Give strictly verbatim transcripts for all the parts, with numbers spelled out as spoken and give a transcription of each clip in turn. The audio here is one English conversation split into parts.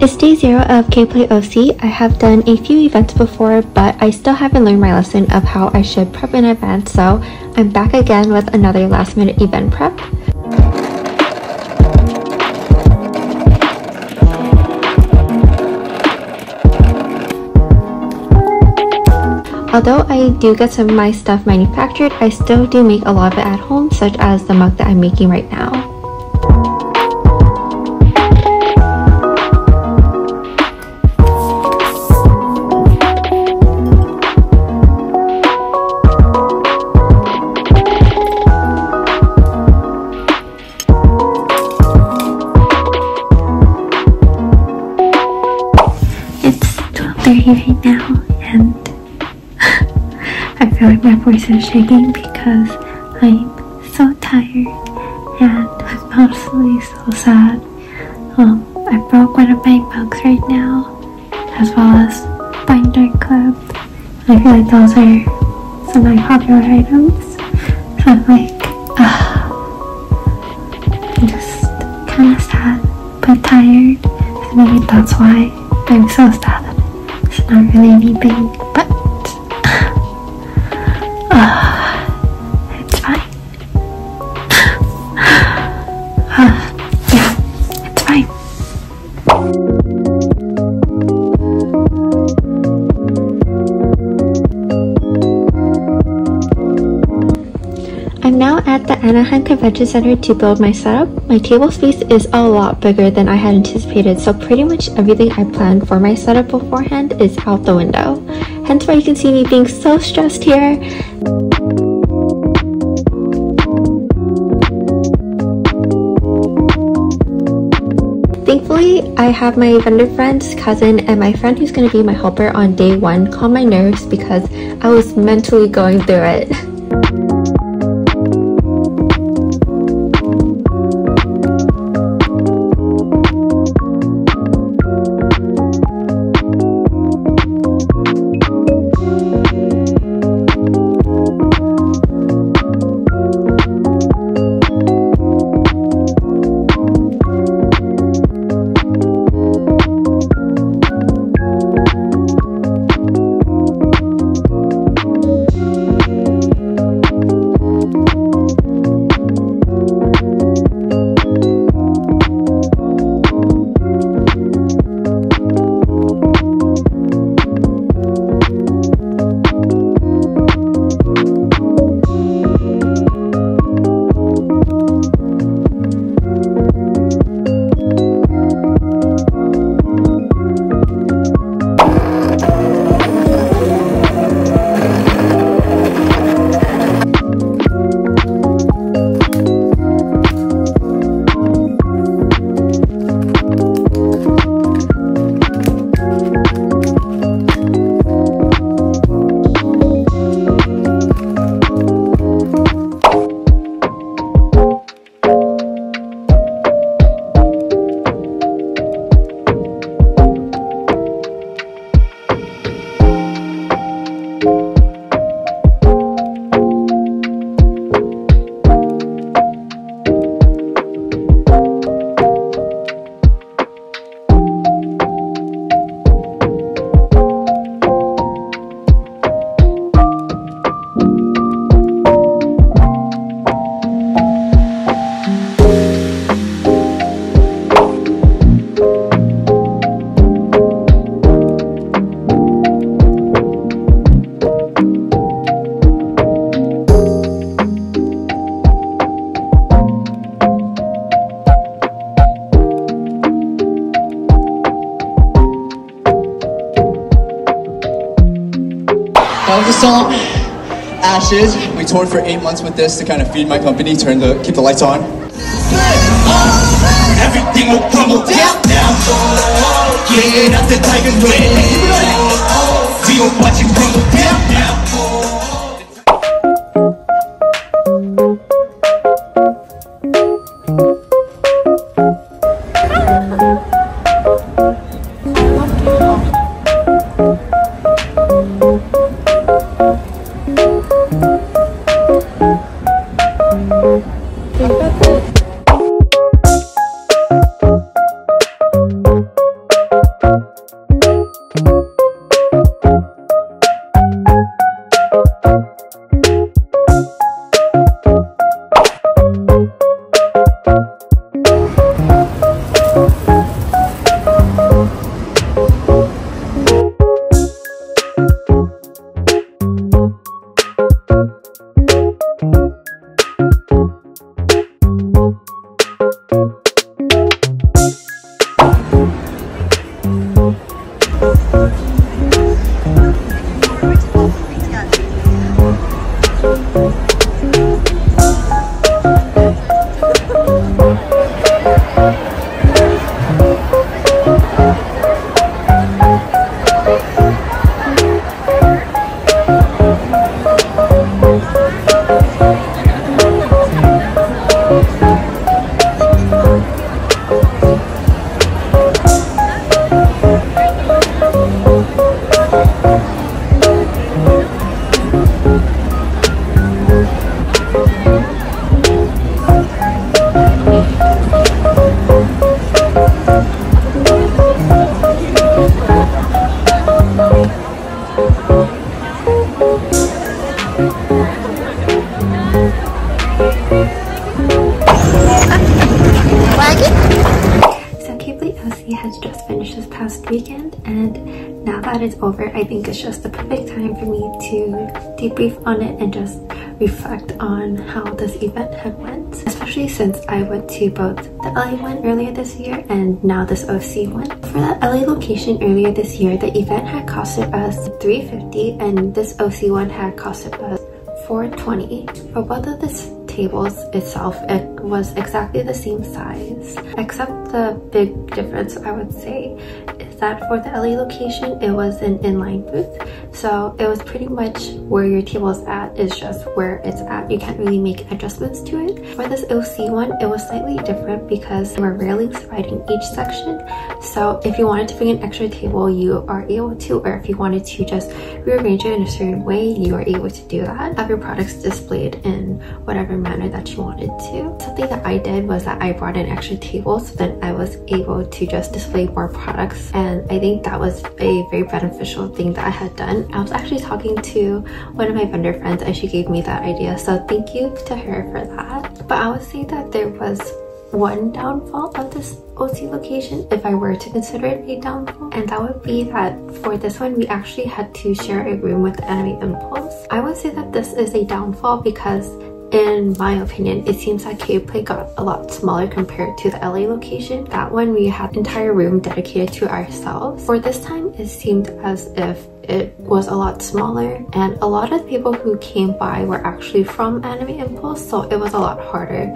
It's day zero of K-PLAY O C. I have done a few events before, but I still haven't learned my lesson of how I should prep an event, so I'm back again with another last minute event prep. Although I do get some of my stuff manufactured, I still do make a lot of it at home, such as the mug that I'm making right now. It's twelve thirty right now, and I feel like my voice is shaking because I'm so tired and I'm honestly so sad. Um, I broke one of my mugs right now, as well as binder clip. I feel like those are some of my popular items. So I'm like, ah, I'm just kind of sad but tired, and maybe that's why I'm so sad. It's not really anything, but Uh, it's fine. uh, yeah, it's fine. I'm now at the Anaheim Convention Center to build my setup. My table space is a lot bigger than I had anticipated, so pretty much everything I planned for my setup beforehand is out the window. Hence why you can see me being so stressed here. Thankfully, I have my vendor friend's cousin and my friend who's going to be my helper on day one calm my nerves because I was mentally going through it. The song Ashes. We toured for eight months with this to kind of feed my company, turn the keep the lights on. Everything will crumble down now. Yeah, that's the type of way. We will watch it crumble down now. Weekend, and now that it's over, I think it's just the perfect time for me to debrief on it and just reflect on how this event had went, especially since I went to both the L A one earlier this year and now this O C one. For the L A location earlier this year, the event had costed us three hundred fifty dollars and this O C one had costed us four hundred twenty dollars. For both of this tables itself, it was exactly the same size, except the big difference I would say is that for the L A location it was an inline booth, so it was pretty much where your table's at is just where it's at. You can't really make adjustments to it. For this O C one, it was slightly different because there were railings dividing each section, so if you wanted to bring an extra table you are able to, or if you wanted to just rearrange it in a certain way you are able to do that. Have your products displayed in whatever manner that you wanted to. Something that I did was that I brought an extra table, so then I was able to just display more products, and I think that was a very beneficial thing that I had done. I was actually talking to one of my vendor friends and she gave me that idea, so thank you to her for that. But I would say that there was one downfall of this O C location, if I were to consider it a downfall, and that would be that for this one we actually had to share a room with Anime Impulse. I would say that this is a downfall because in my opinion, it seems that K-Play got a lot smaller compared to the L A location. That one we had an entire room dedicated to ourselves. For this time, it seemed as if it was a lot smaller, and a lot of people who came by were actually from Anime Impulse, so it was a lot harder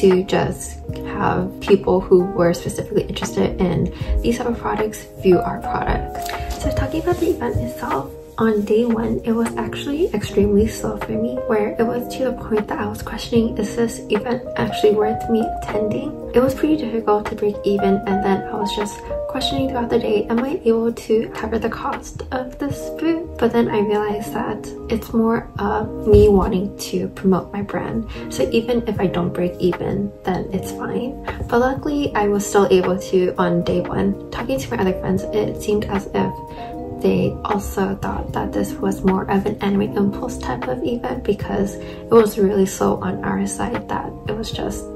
to just have people who were specifically interested in these type of products view our products. So talking about the event itself, on day one, it was actually extremely slow for me, where it was to the point that I was questioning, is this event actually worth me attending? It was pretty difficult to break even, and then I was just questioning throughout the day, am I able to cover the cost of this booth? But then I realized that it's more of me wanting to promote my brand, so even if I don't break even, then it's fine. But luckily, I was still able to on day one. Talking to my other friends, it seemed as if they also thought that this was more of an Anime Impulse type of event because it was really slow on our side that it was just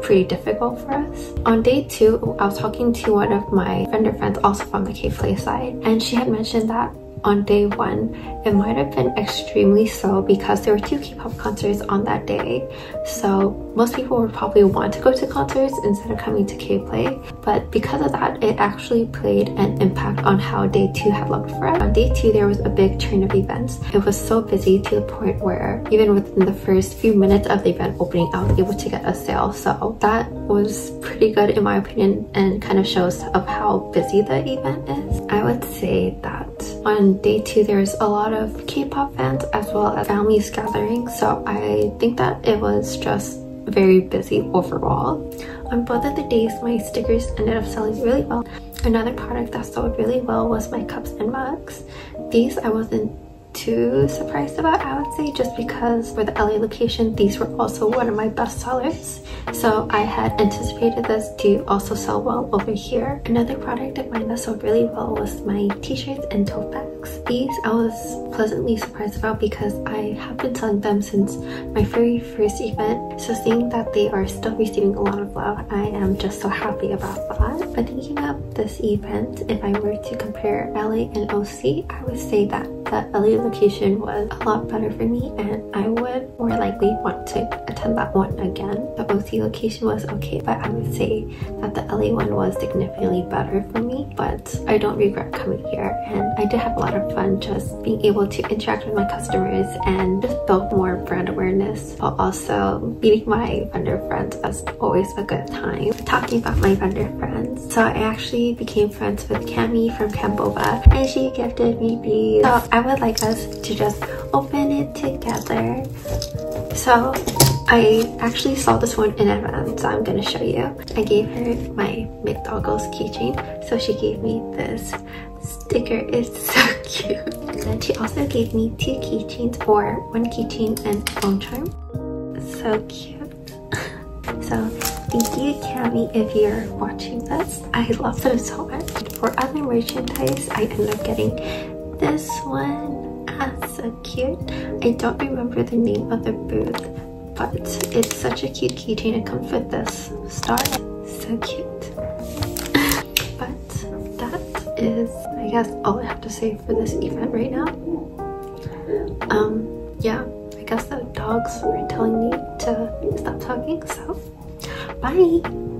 pretty difficult for us. On day two, I was talking to one of my vendor friends also from the K-Play side, and she had mentioned that on day one, it might have been extremely slow because there were two K-pop concerts on that day. So most people would probably want to go to concerts instead of coming to K-Play. But because of that, it actually played an impact on how day two had looked for us. On day two, there was a big turn of events. It was so busy to the point where even within the first few minutes of the event opening, I was able to get a sale. So that was pretty good in my opinion and kind of shows of how busy the event is. I would say that on day two, there's a lot of K-pop fans as well as families gathering, so I think that it was just very busy overall. On both of the days, my stickers ended up selling really well. Another product that sold really well was my cups and mugs. These I wasn't too surprised about, I would say, just because for the L A location, these were also one of my best sellers. So I had anticipated this to also sell well over here. Another product of mine that sold really well was my t-shirts and tote bags. These I was pleasantly surprised about because I have been selling them since my very first event. So seeing that they are still receiving a lot of love, I am just so happy about that. But thinking of this event, if I were to compare L A and O C, I would say that the L A location was a lot better for me and I would more likely want to attend that one again. The O C location was okay, but I would say that the L A one was significantly better for me, but I don't regret coming here and I did have a lot of fun just being able to interact with my customers and just build more brand awareness while also meeting my vendor friends. That's always a good time. Talking about my vendor friends, so I actually became friends with Cami from Cambobuh and she gifted me these. So I would like us to just open it together. So I actually saw this one in advance, so I'm gonna show you. I gave her my McDoggles keychain, so she gave me this sticker. It's so cute. And then she also gave me two keychains, or one keychain and phone charm. So cute. So thank you, Cami, if you're watching this. I love them so much. For other merchandise, I ended up getting this one. Ah, so cute. I don't remember the name of the booth, but it's such a cute keychain. It comes with this star. So cute. But that is, I guess, all I have to say for this event right now. Um, yeah, I guess the dogs were telling me to stop talking, so bye!